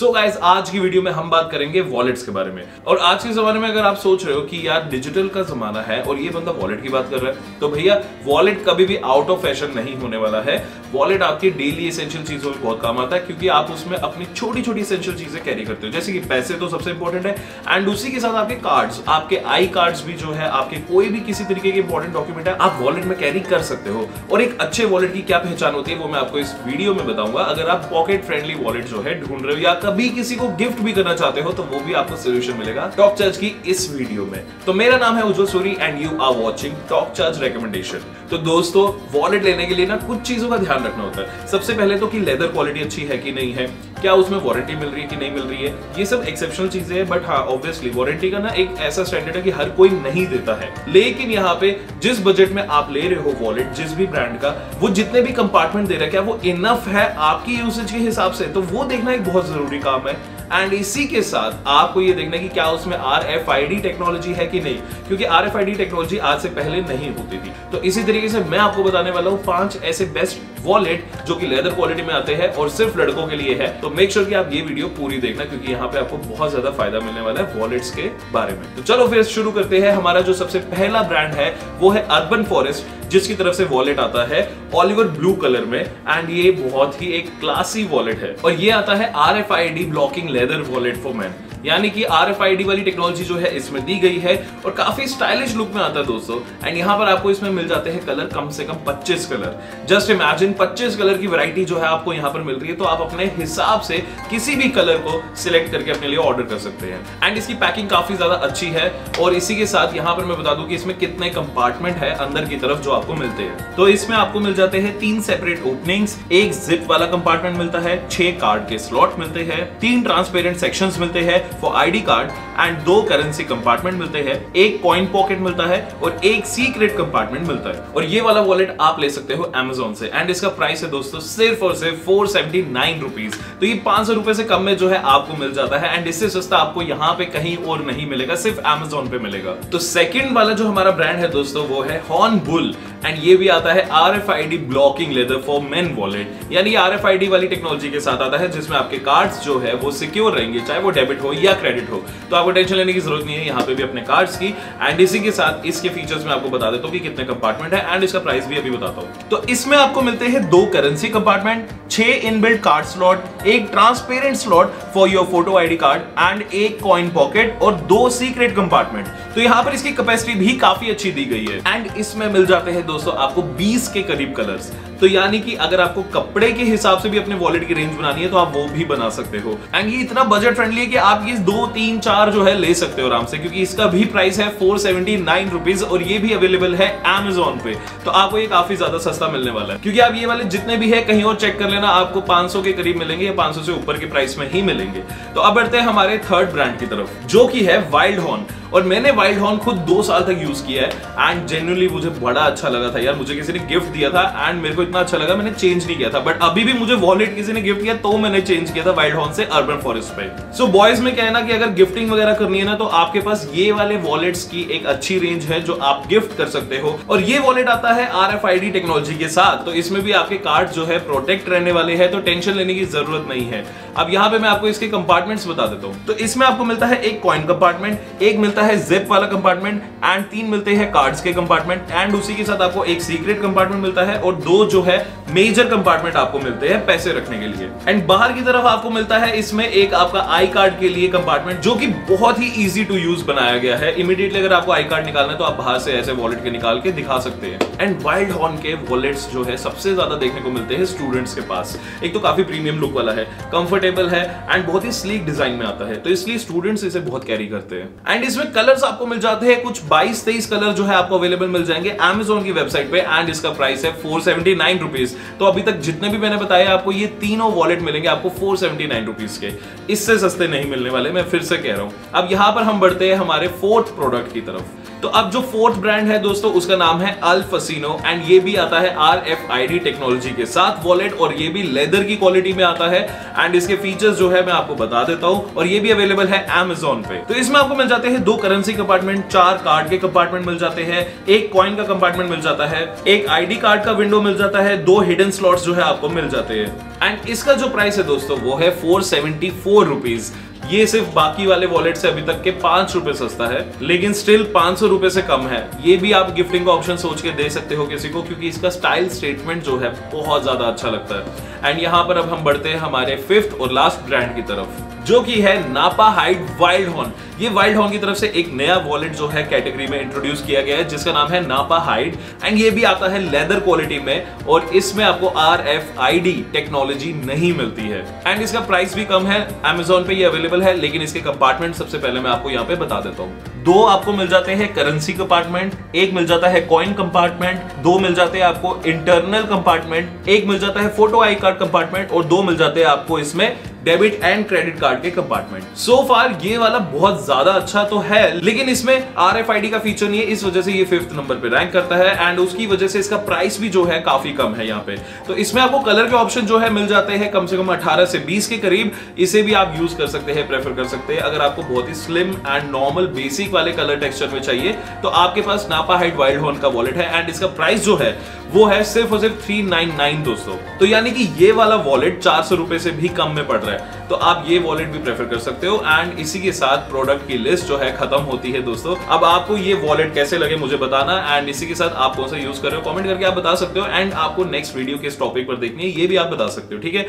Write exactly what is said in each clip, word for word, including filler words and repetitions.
So guys आज की video में हम बात करेंगे वॉलेट्स के बारे में। और आज के जमाने में अगर आप सोच रहे हो कि यार डिजिटल का जमाना है और ये बंदा वॉलेट की बात कर रहा है, तो भैया वॉलेट कभी भी आउट ऑफ फैशन नहीं होने वाला है। वॉलेट आपकी डेली एसेंशियल चीजों में बहुत काम आता है क्योंकि आप उसमें अपनी छोटी छोटी एसेंशियल चीजें कैरी करते हो, जैसे कि पैसे तो सबसे इंपॉर्टेंट है, एंड उसी के साथ आपके कार्ड्स, आपके आई कार्ड्स भी जो है, आपके कोई भी किसी तरीके के इंपॉर्टेंट डॉक्यूमेंट है आप वॉलेट में कैरी कर सकते हो। और एक अच्छे वॉलेट की क्या पहचान होती है वो मैं आपको इस वीडियो में बताऊंगा। अगर आप पॉकेट फ्रेंडली वॉलेट जो है ढूंढ रहे हो या कभी किसी को गिफ्ट भी करना चाहते हो तो वो भी आपको सोल्यूशन मिलेगा टॉकचार्ज की इस वीडियो में। तो मेरा नाम है Ujjwal Suri and you are watching Talkcharge recommendation. तो दोस्तों वॉलेट लेने के लिए ना कुछ चीजों का ध्यान रखना होता है। सबसे पहले तो कि लेदर क्वालिटी अच्छी है कि नहीं है, क्या उसमें वारंटी मिल रही है कि नहीं मिल रही है, ये सब एक्सेप्शनल चीजें हैं। बट हाँ ऑब्वियसली वारंटी का ना एक ऐसा स्टैंडर्ड है कि हर कोई नहीं देता है, लेकिन यहाँ पे जिस बजट में आप ले रहे हो वॉलेट जिस भी ब्रांड का, वो जितने भी कंपार्टमेंट दे रहा है क्या वो इनफ है आपकी यूसेज के हिसाब से, तो वो देखना एक बहुत जरूरी काम है। एंड इसी के साथ आपको ये देखना है कि क्या उसमें R F I D technology है कि नहीं, क्योंकि R F I D technology आज से पहले नहीं होती थी। तो इसी तरीके से मैं आपको बताने वाला हूँ पांच ऐसे बेस्ट वॉलेट जो कि लेदर क्वालिटी में आते हैं और सिर्फ लड़कों के लिए है। तो मेक श्योर कि आप ये वीडियो पूरी देखना क्योंकि यहाँ पे आपको बहुत ज्यादा फायदा मिलने वाला है वॉलेट्स के बारे में। तो चलो फिर शुरू करते हैं। हमारा जो सबसे पहला ब्रांड है वो है अर्बन फॉरेस्ट, जिसकी तरफ से वॉलेट आता है ऑलिवर ब्लू कलर में, एंड ये बहुत ही एक क्लासी वॉलेट है। और ये आता है R F I D blocking leather wallet for man, यानी कि आर एफ आई डी वाली टेक्नोलॉजी जो है इसमें दी गई है और काफी स्टाइलिश लुक में आता है दोस्तों। एंड यहाँ पर आपको इसमें मिल जाते हैं कलर कम से कम पच्चीस कलर। जस्ट इमेजिन पच्चीस कलर की वैरायटी जो है आपको यहाँ पर मिल रही है, तो आप अपने हिसाब से किसी भी कलर को सिलेक्ट करके अपने लिए ऑर्डर कर सकते हैं। एंड इसकी पैकिंग काफी ज्यादा अच्छी है। और इसी के साथ यहाँ पर मैं बता दूं कि इसमें कितने कंपार्टमेंट है अंदर की तरफ जो आपको मिलते हैं। तो इसमें आपको मिल जाते हैं तीन सेपरेट ओपनिंग्स, एक जिप वाला कंपार्टमेंट मिलता है, छह कार्ड के स्लॉट मिलते हैं, तीन ट्रांसपेरेंट सेक्शंस मिलते हैं फॉर आईडी कार्ड, एंड दो करेंसी कंपार्टमेंट मिलते हैं, एक कॉइन पॉकेट मिलता है और एक सीक्रेट कंपार्टमेंट मिलता है। और ये वाला वॉलेट आप ले सकते हो अमेज़न से, एंड इसका प्राइस है दोस्तों सिर्फ और सिर्फ फोर सेवेंटी नाइन रुपीस। तो ये पांच सौ रुपए से कम में जो है आपको मिल जाता है, एंड इससे सस्ता आपको यहाँ पे कहीं और नहीं मिलेगा, सिर्फ अमेज़न पे मिलेगा। तो सेकंड वाला जो हमारा ब्रांड है दोस्तों वो है हॉर्नबुल, एंड ये भी आता है R F I D blocking leather for men wallet, यानी आर एफ आई डी वाली टेक्नोलॉजी के साथ आता है जिसमें आपके कार्ड्स जो है वो सिक्योर रहेंगे, चाहे वो डेबिट हो या क्रेडिट हो, तो आपको टेंशन लेने की जरूरत नहीं है यहाँ पे भी अपने कार्ड्स की। एंड इसी के साथ इसके फीचर्स में आपको बता देता हूँ कि कितने कंपार्टमेंट है एंड इसका प्राइस भी अभी बताता हूँ। तो इसमें आपको मिलते हैं दो करेंसी कंपार्टमेंट, छह इनबिल्ट कार्ड स्लॉट, एक transparent slot for your photo ID card, and एक कॉइन पॉकेट और दो सीक्रेट कंपार्टमेंट। तो यहाँ पर इसकी कैपेसिटी भी काफी अच्छी दी गई है। एंड इसमें मिल जाते हैं दोस्तों आपको बीस के करीब कलर्स, तो यानी कि अगर आपको कपड़े के हिसाब से भी अपने वॉलेट की रेंज बनानी है तो आप वो भी बना सकते हो। एंड ये इतना बजट फ्रेंडली है कि आप ये दो तीन चार जो है ले सकते हो आराम से, क्योंकि इसका भी प्राइस है फोर सेवेंटी नाइन रुपीस और ये भी अवेलेबल है अमेज़न पे, तो आपको ये काफी ज्यादा सस्ता मिलने वाला है। क्योंकि आप ये वाले जितने भी है कहीं और चेक कर लेना आपको पांच सौ के करीब मिलेंगे या पांच सौ से ऊपर के प्राइस में ही मिलेंगे। तो अब बढ़ते हैं हमारे थर्ड ब्रांड की तरफ जो कि है वाइल्ड हॉर्न, और मैंने वाइल्ड हॉर्न खुद दो साल तक यूज किया है एंड जेन्युइनली मुझे बड़ा अच्छा लगा था यार। मुझे किसी ने गिफ्ट दिया था एंड मेरे को इतना अच्छा लगा मैंने चेंज नहीं किया था, बट अभी भी मुझे वॉलेट किसी ने गिफ्ट किया तो मैंने चेंज किया था वाइल्ड हॉर्न से अर्बन फॉरेस्ट पे। सो so, बॉयज में कहना कि अगर गिफ्टिंग वगैरह करनी है ना तो आपके पास ये वाले वॉलेट्स की एक अच्छी रेंज है जो आप गिफ्ट कर सकते हो। और ये वॉलेट आता है R F I D technology के साथ, तो इसमें भी आपके कार्ड जो है प्रोटेक्ट रहने वाले हैं, तो टेंशन लेने की जरूरत नहीं है। अब यहाँ पे मैं आपको इसके कंपार्टमेंट्स बता देता हूँ। तो इसमें आपको मिलता है एक कॉइन कंपार्टमेंट, एक मिलता है जिप वाला कंपार्टमेंट, एंड तीन मिलते हैं कार्ड्स के कंपार्टमेंट, एंड उसी के साथ आपको एक सीक्रेट कंपार्टमेंट मिलता है और दो जो है मेजर कंपार्टमेंट आपको मिलते हैं पैसे रखने के लिए। एंड बाहर की तरफ आपको मिलता है इसमें एक आपका आई कार्ड के लिए कंपार्टमेंट जो कि बहुत ही इजी टू यूज बनाया गया है। इमीडिएटली अगर आपको आई कार्ड निकालना है तो आप बाहर से ऐसे वॉलेट के निकाल के दिखा सकते हैं। एंड वाइल्ड हॉर्न के वॉलेट्स जो है सबसे ज्यादा देखने को मिलते हैं स्टूडेंट्स के पास। एक तो काफी प्रीमियम लुक वाला है, कंफर्टेबल है एंड बहुत ही स्लीक डिजाइन में आता है, तो इसलिए स्टूडेंट्स इसे बहुत कैरी करते हैं। एंड इसमें कलर्स आपको मिल जाते हैं कुछ बाईस तेईस कलर जो है आपको अवेलेबल मिल जाएंगे अमेज़न की वेबसाइट पे, एंड इसका प्राइस है फोर सेवेंटी नाइन रुपीस। तो अभी तक जितने भी मैंने बताए आपको ये तीनों वॉलेट मिलेंगे आपको फोर सेवेंटी नाइन रुपीस के, इससे सस्ते नहीं मिलने वाले, मैं फिर से कह रहा हूं। अब यहां पर हम बढ़ते हैं हमारे फोर्थ प्रोडक्ट की तरफ तो अब जो फोर्थ ब्रांड है दोस्तों उसका नाम है अल फसिनो एंड ये भी आता है R F I D technology के साथ वॉलेट और ये भी लेदर की क्वालिटी में आता है एंड इसके फीचर्स जो है मैं आपको बता देता हूँ और ये भी अवेलेबल है Amazon पे। तो इसमें आपको मिल जाते हैं दो करेंसी कंपार्टमेंट, चार कार्ड के कंपार्टमेंट मिल जाते हैं, एक कॉइन का कंपार्टमेंट मिल जाता है, एक आईडी कार्ड का विंडो मिल जाता है, दो हिडन स्लॉट्स जो है आपको मिल जाते हैं एंड इसका जो प्राइस है दोस्तों वो है फोर सेवेंटी फोर रुपीज। ये सिर्फ बाकी वाले वॉलेट से अभी तक के पांच रुपए सस्ता है लेकिन स्टिल पांच सौ रुपए से कम है। ये भी आप गिफ्टिंग का ऑप्शन सोच के दे सकते हो किसी को क्योंकि इसका स्टाइल स्टेटमेंट जो है बहुत ज्यादा अच्छा लगता है। एंड यहाँ पर अब हम बढ़ते हैं हमारे फिफ्थ और लास्ट ब्रांड की तरफ जो कि है नापा हाइड वाइल्ड हॉर्न। ये वाइल्ड हॉर्न की तरफ से एक नया वॉलेट जो है कैटेगरी में इंट्रोड्यूस किया गया है जिसका नाम है नापा हाइड एंड ये भी आता है लेदर क्वालिटी में और इसमें आपको R F I D technology नहीं मिलती है एंड इसका प्राइस भी कम है। Amazon पे ये अवेलेबल है लेकिन इसके कंपार्टमेंट सबसे पहले मैं आपको यहाँ पे बता देता हूँ। दो आपको मिल जाते हैं करेंसी कंपार्टमेंट, एक मिल जाता है कॉइन कंपार्टमेंट, दो मिल जाते हैं आपको इंटरनल कंपार्टमेंट, एक मिल जाता है फोटो आई कार्ड कंपार्टमेंट और दो मिल जाते हैं आपको इसमें डेबिट एंड क्रेडिट कार्ड के कंपार्टमेंट। सो फार ये वाला बहुत ज्यादा अच्छा तो है लेकिन इसमें आरएफआईडी का फीचर नहीं है, इस वजह से ये फिफ्थ नंबर पे रैंक करता है एंड उसकी वजह से इसका प्राइस भी जो है काफी कम है यहाँ पे। तो इसमें आपको कलर के ऑप्शन जो है मिल जाते हैं कम से कम अठारह से बीस के करीब, इसे भी आप यूज कर सकते हैं, प्रेफर कर सकते हैं। अगर आपको बहुत ही स्लिम एंड नॉर्मल बेसिक वाले कलर टेक्सचर में चाहिए तो आपके पास नापा हाइड वाइल्ड हॉर्न का वॉलेट है एंड इसका प्राइस जो है वो है सिर्फ और सिर्फ थ्री नाइन नाइन दोस्तों। तो यानी कि ये वाला वॉलेट चार सौ रुपए से भी कम में पड़ रहा है तो आप ये वॉलेट भी प्रेफर कर सकते हो एंड इसी के साथ प्रोडक्ट की लिस्ट जो है खत्म होती है दोस्तों। अब आपको ये वॉलेट कैसे लगे मुझे बताना एंड इसी के साथ आप कौन सा यूज कर रहे हो कमेंट करके आप बता सकते हो एंड आपको नेक्स्ट वीडियो किस टॉपिक पर देखनी है ये भी आप बता सकते हो, ठीक है।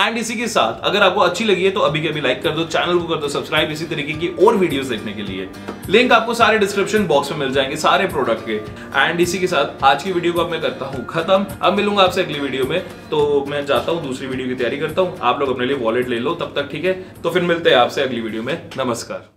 एंड इसी के साथ अगर आपको अच्छी लगी है तो अभी के अभी लाइक कर दो, चैनल को कर दो सब्सक्राइब इसी तरीके की और वीडियोस देखने के लिए। लिंक आपको सारे डिस्क्रिप्शन बॉक्स में मिल जाएंगे सारे प्रोडक्ट के एंड इसी के साथ आज की वीडियो को अब मैं करता हूँ खत्म। अब मिलूंगा आपसे अगली वीडियो में, तो मैं जाता हूँ दूसरी वीडियो की तैयारी करता हूँ। आप लोग अपने लिए वॉलेट ले लो तब तक, ठीक है। तो फिर मिलते हैं आपसे अगली वीडियो में, नमस्कार।